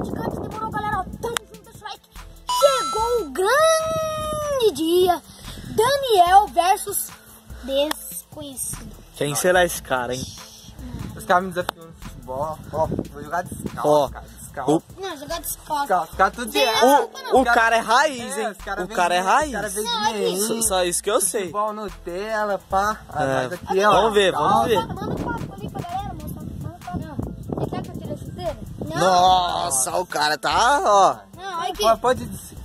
o Gigante. Demorou, galera. Tamo junto, like. Chegou o grande dia. Daniel versus desconhecido. Quem será esse cara, hein? Os caras me desafiam no futebol. Ó, vou jogar descalço, cara. Descalço. Não, jogar descalço. Os caras tudo de erro. O cara é raiz, hein? O cara é raiz. Só isso que eu sei. Futebol, Nutella, pá. Vamos ver, vamos ver. Manda um papo ali pra galera, mostrar. Você quer que eu tire a chuteira? Não. Nossa, o cara tá, ó. Não, olha aqui. Pode descer.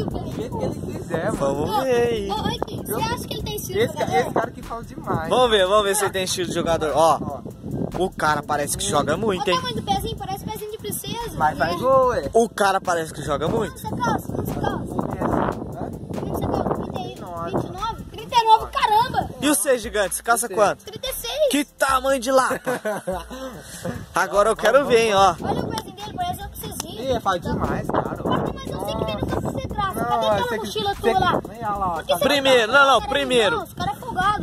O jeito que ele quiser, mano. Vamos ver. Você acha que ele tem estilo de jogador? Esse cara que fala demais. Vamos ver se ele tem estilo de jogador. Ó, o cara parece que joga muito, hein? Olha o tamanho do pezinho, parece pezinho de princesa. Mas faz gol, ué. O cara parece que joga muito. Você calça, você calça. 29? 39, caramba! E você, Gigante? Você calça quanto? 36. Que tamanho de lapa! Agora eu quero ver, hein, ó. Olha o pezinho dele, parece uma princesinha. Ih, fala demais, cara. Mas eu sei que tem no caso. Cadê aquela mochila tua lá? Primeiro, não, primeiro.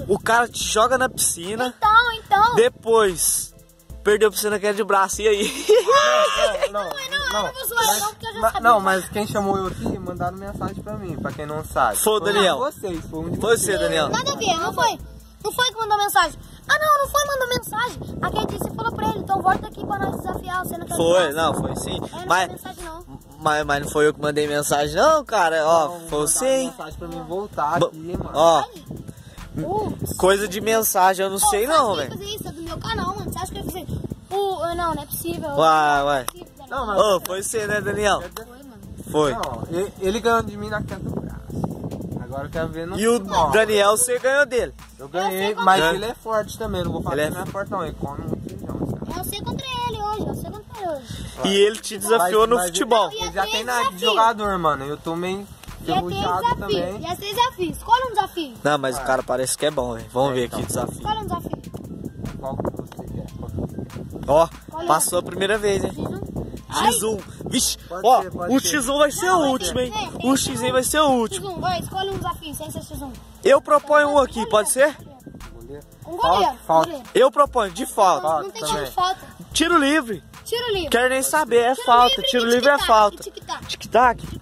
O cara te joga na piscina. Então. Depois, perdeu a piscina que era de braço, e aí? Não, mas quem chamou eu aqui, mandaram mensagem pra mim, pra quem não sabe. Foi o Daniel. Foi você, Daniel. Nada a ver, não foi. Não foi que mandou mensagem. Ah, não foi mandou mensagem. A Gigante falou pra ele, então volta aqui pra nós desafiar. Você não foi, não, foi sim. Mas não foi eu que mandei mensagem, não, cara. Ó, não, foi você. Mensagem pra mim voltar aqui, mano. Ó, coisa de mensagem, eu não sei, não, velho. Fazer isso é do meu canal, mano. Você acha que eu ia fazer? Não é possível. Uai. Ô, foi você, né, Daniel? Foi, mano. Foi. Não, ele ganhou de mim na queda do braço. Agora eu quero ver no. E o Daniel, você ganhou dele. Eu ganhei, mas ele é forte também. Não vou falar que não é forte, não. Ele come muito feijão. Eu sei contra ele hoje, eu sei contra ele hoje. E ele te desafiou no futebol. Não, já tem nada de jogador, mano. Eu tomei derrubado também. Já tem desafio. Escolha um desafio. Não, mas o cara parece que é bom, velho. Vamos ver aqui o desafio. Escolha um desafio. Qual que você quer? Ó, passou a primeira vez, hein? X1. Vixe, ó, o X1 vai ser o último, hein? O X1 vai ser o último. X1, vai, escolha um desafio, sem ser X1. Eu proponho um aqui, pode ser? Um goleiro. Falta. Eu proponho, de falta. Não tem tiro de falta. Tiro livre. Tiro livre. Quero nem saber, é falta. Tiro livre é falta. Tic-tac.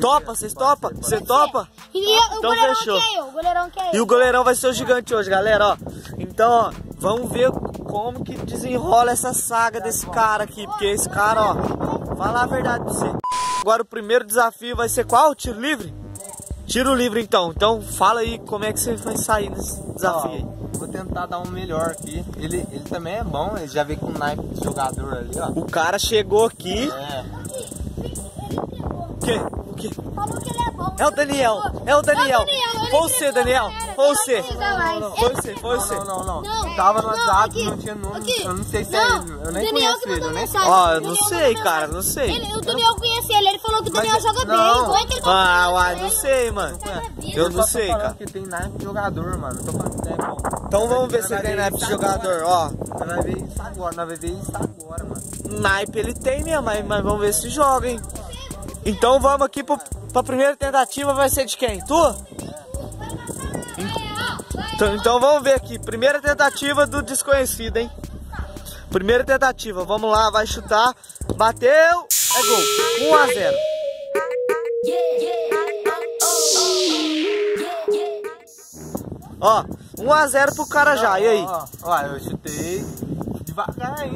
Topa, vocês topam? Você topa? Então fechou. E o goleirão vai ser o Gigante hoje, galera, ó. Então, ó, vamos ver como que desenrola essa saga desse cara aqui. Porque esse cara, ó, fala a verdade pra você. Agora o primeiro desafio vai ser qual? Tiro livre? Tiro livre, então. Então fala aí como é que você vai sair nesse desafio aí. Vou tentar dar um melhor aqui. Ele também é bom, ele já veio com o naipe de jogador ali, ó. O cara chegou aqui. O quê? Falou que ele é bom. É o Daniel, é o Daniel. Foi você, Daniel. Foi você. Foi você. Não. Tava no WhatsApp, não tinha número. Eu não sei se é ele. Eu nem conheço ele. Ó, eu não sei, cara, não sei. O Daniel conhece ele, ele falou que o Daniel joga bem. Ah, uai, não sei, mano. Eu não sei, cara. Porque tem naipe de jogador, mano. Tô falando que é bom. Então vamos ver se tem naipe de jogador, ó. Nós vai ver isso agora, mano. Naipe ele tem mesmo, mas vamos ver se joga, hein. Então vamos aqui pra primeira tentativa, vai ser de quem? Tu? Então vamos ver aqui, primeira tentativa do desconhecido, hein? Primeira tentativa, vamos lá, vai chutar, bateu, é gol, 1-0. Ó, 1-0 pro cara já, e aí? Ó, eu chutei.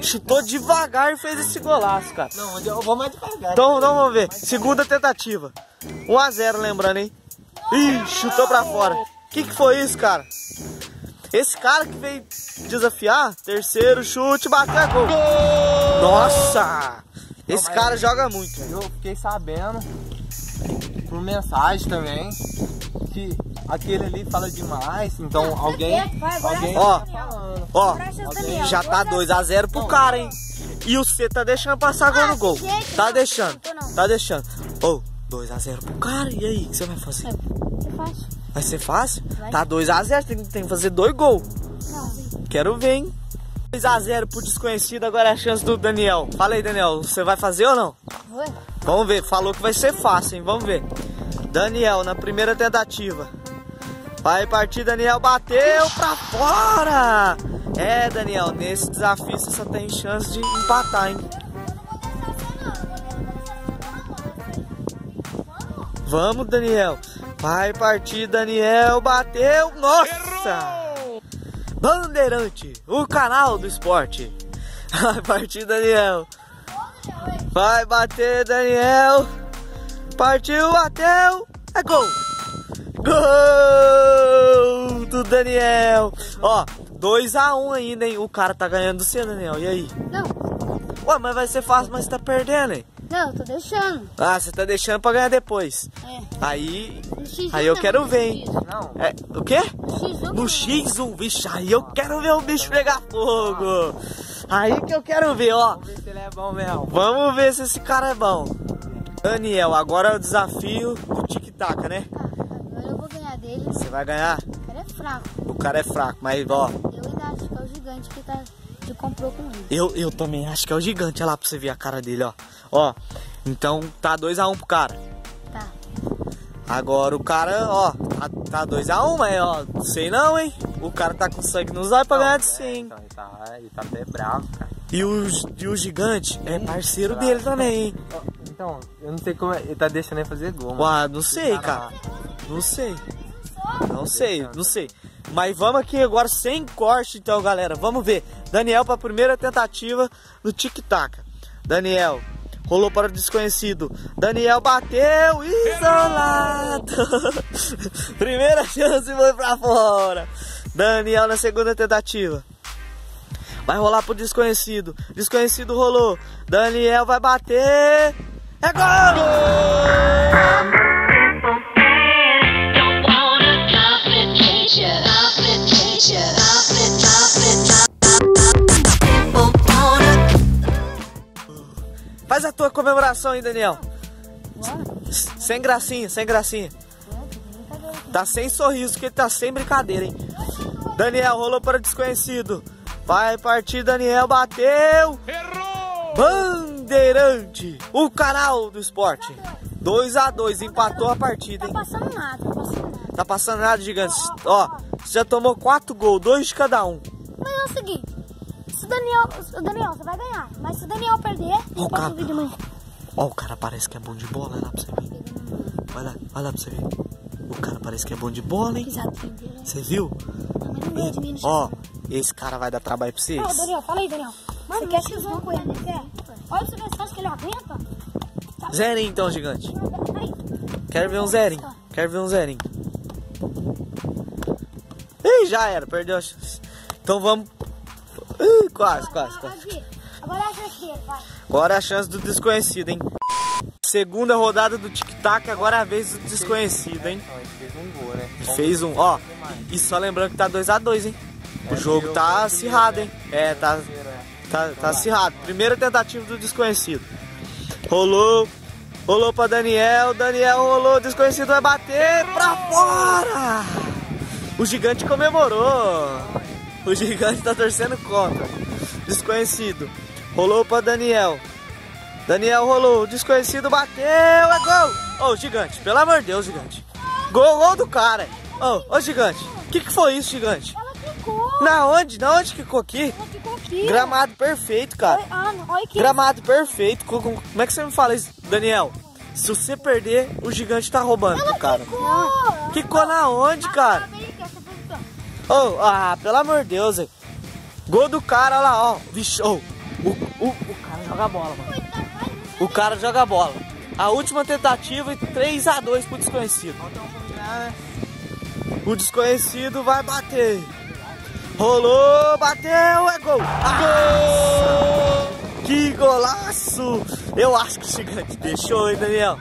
Chutou devagar e fez esse golaço, cara. Não, eu vou mais devagar. Então vamos ver. Segunda tentativa. 1-0, lembrando, hein? Ih, chutou pra fora. Que foi isso, cara? Esse cara que veio desafiar. Terceiro chute, bateu, gol. Nossa! Esse cara joga muito. Eu fiquei sabendo, por mensagem também, que aquele ali fala demais. Então alguém ó, já tá 2-0 pro cara, hein? E o C tá deixando passar agora no gol. Tá deixando. Ô, 2-0 pro cara, e aí? O que você vai fazer? Vai ser fácil? Tá 2-0, tem que fazer 2 gols. Quero ver, hein? 2-0 pro desconhecido, agora é a chance do Daniel. Fala aí, Daniel, você vai fazer ou não? Vou. Vamos ver, falou que vai ser fácil, hein? Vamos ver. Daniel, na primeira tentativa. Vai partir, Daniel, bateu pra fora! É, Daniel, nesse desafio você só tem chance de empatar, hein? Vamos, Daniel. Vai partir, Daniel. Bateu. Nossa! Errou! Bandeirante, o canal do esporte. Vai partir, Daniel. Vai bater, Daniel. Partiu, bateu. É gol. Gol do Daniel. Ó, 2-1 ainda, hein? O cara tá ganhando do seu, Daniel. E aí? Não. Ué, mas vai ser fácil, mas você tá perdendo, hein? Não, tô deixando. Ah, você tá deixando pra ganhar depois. É. Aí eu quero ver, hein? Não. É, o quê? No X1, bicho. Aí eu quero ver o bicho pegar fogo. Aí que eu quero ver, ó. Vamos ver se ele é bom mesmo. Vamos ver se esse cara é bom. Daniel, agora é o desafio do tic-tac, né? Tá, agora eu vou ganhar dele. Você vai ganhar? O cara é fraco. O cara é fraco, mas ó. Eu acho que é o gigante que tá... comprou com ele. Eu também acho que é o gigante. Olha lá pra você ver a cara dele, ó. Ó, então tá 2-1 pro cara. Tá. Agora o cara, ó, tá 2-1, mas ó, não sei não, hein. O cara tá com sangue nos olhos pra ganhar de 100, hein. Então, ele tá até bravo, cara. E o gigante é parceiro dele também, hein. Então, eu não sei como ele tá deixando ele fazer gol. Ué, não sei, cara. Não sei. Não sei. Mas vamos aqui agora sem corte, então, galera. Vamos ver. Daniel para a primeira tentativa no tic-tac. Daniel rolou para o desconhecido. Daniel bateu isolado. Primeira chance foi para fora. Daniel na segunda tentativa. Vai rolar para o desconhecido. Desconhecido rolou. Daniel vai bater. É gol! Faz a tua comemoração aí, Daniel. Sem gracinha, sem gracinha. Tá sem sorriso, que ele tá sem brincadeira, hein? Daniel rolou para o desconhecido. Vai partir, Daniel bateu. Errou! Bandeirante, o canal do esporte. 2-2, empatou a partida, hein? Tá passando nada, tá passando nada. Tá passando nada, gigante. Ó, você já tomou 4 gols, 2 de cada um. Mas é o seguinte. Se o Daniel, você vai ganhar. Mas se o Daniel perder, ele pode vir de manhã. Ó, o cara parece que é bom de bola, olha lá pra você ver. Olha lá pra você ver. O cara parece que é bom de bola, hein? Você viu? Ó, esse cara vai dar trabalho pra vocês. Ó, Daniel, fala aí, Daniel. Mano, você quer X1 com ele, quer? Olha pra você ver se que ele aguenta. Zerinho, então, gigante. Quero ver um zerinho. Quero ver um zerinho. Ih, já era, perdeu a chance. Então vamos... Quase. Agora é a chance dele, vai. Agora é a chance do desconhecido, hein? Segunda rodada do tic-tac, agora é a vez do desconhecido, hein? Ele fez um gol, né? Fez um, ó. E só lembrando que tá 2-2, hein? O jogo tá acirrado, hein? É, tá acirrado. Primeira tentativa do desconhecido. Rolou pra Daniel. Daniel rolou, desconhecido vai bater pra fora! O gigante comemorou. O gigante tá torcendo contra. Desconhecido. Rolou pra Daniel. Daniel rolou. Desconhecido bateu. É gol. Ô, gigante. Pelo amor de Deus, gigante. Gol do cara. Ô, gigante. Que foi isso, gigante? Ela quicou. Na onde quicou aqui? Ela quicou aqui. Gramado perfeito, cara. Gramado perfeito. Como é que você me fala isso, Daniel? Se você perder, o gigante tá roubando do cara. Quicou. Quicou na onde, cara? Oh, pelo amor de Deus, hein? Gol do cara, olha lá, ó. Vixe, o cara joga bola, mano. O cara joga bola. A última tentativa e 3-2 pro desconhecido. O desconhecido vai bater. Rolou, bateu, é gol. Gol! Que golaço! Eu acho que o gigante deixou, hein, Daniel?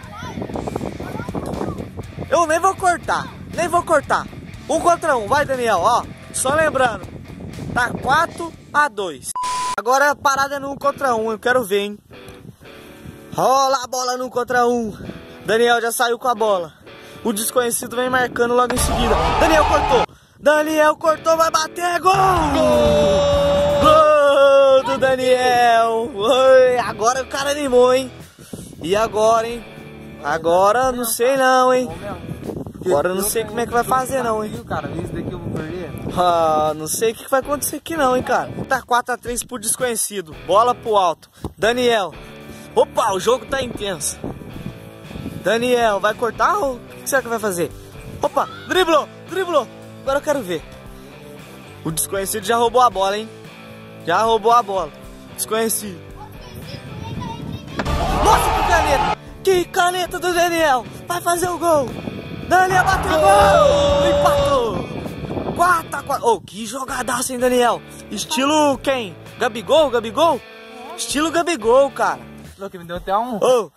Eu nem vou cortar, nem vou cortar. 1 contra 1, vai, Daniel, ó. Só lembrando, tá 4-2. Agora a parada é no 1 contra 1, eu quero ver, hein. Rola a bola no 1 contra 1. Daniel já saiu com a bola. O desconhecido vem marcando logo em seguida. Daniel cortou. Daniel cortou, vai bater, gol! Gol do Daniel. Oi, agora o cara animou, hein. E agora, hein? Agora não sei não, hein. Agora eu não sei como é que vai fazer não, hein? Cara, isso daqui eu vou perder. Ah, não sei o que vai acontecer aqui não, hein, cara. Tá 4x3 por desconhecido. Bola pro alto. Daniel. Opa, o jogo tá intenso. Daniel, vai cortar ou o que será que vai fazer? Opa, driblou, driblou. Agora eu quero ver. O desconhecido já roubou a bola, hein? Já roubou a bola. Desconhecido. Nossa, que caneta! Que caneta do Daniel! Vai fazer o gol! Daniel bateu o gol! Empatou! 4x4. Oh, que jogadaça, hein, Daniel? Estilo quem? Gabigol? Gabigol? Estilo Gabigol, cara. Que me deu até um... Oh,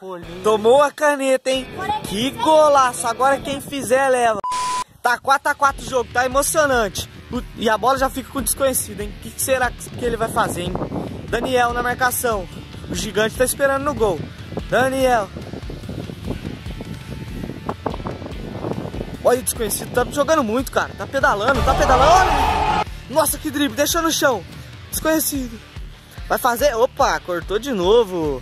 tomou a caneta, hein? Que golaço! Agora quem fizer, leva. Tá 4x4 o jogo, tá emocionante. E a bola já fica com desconhecido, hein? O que será que ele vai fazer, hein? Daniel na marcação. O gigante tá esperando no gol. Daniel. Olha o desconhecido, tá jogando muito, cara. Tá pedalando, tá pedalando. Olha. Nossa, que drible, deixou no chão. Desconhecido. Vai fazer... Opa, cortou de novo.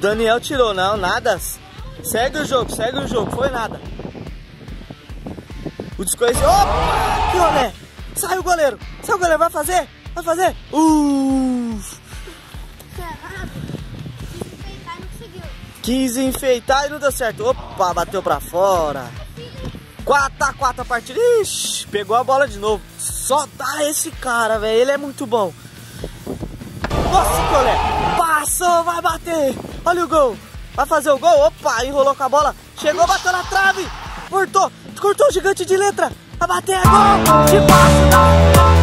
Daniel tirou, não, nada. Segue o jogo, foi nada. O desconhecido... Opa, que olé. Sai o goleiro, vai fazer? Vai fazer? Quis enfeitar e não deu certo. Opa, bateu pra fora. 4x4 a partida. Ixi, pegou a bola de novo. Só dá esse cara, velho. Ele é muito bom. Nossa, colé. Passou, vai bater. Olha o gol. Vai fazer o gol. Opa, enrolou com a bola. Chegou, bateu na trave. Cortou. Cortou o gigante de letra. Vai bater, é gol. De baixo.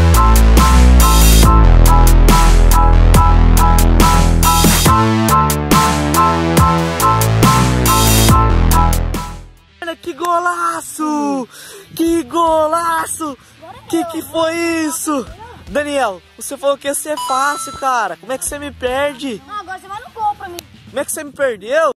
Que golaço! Que golaço! Que foi isso? Daniel, você falou que ia ser fácil, cara. Como é que você me perde? Não, agora você vai no gol pra mim. Como é que você me perdeu?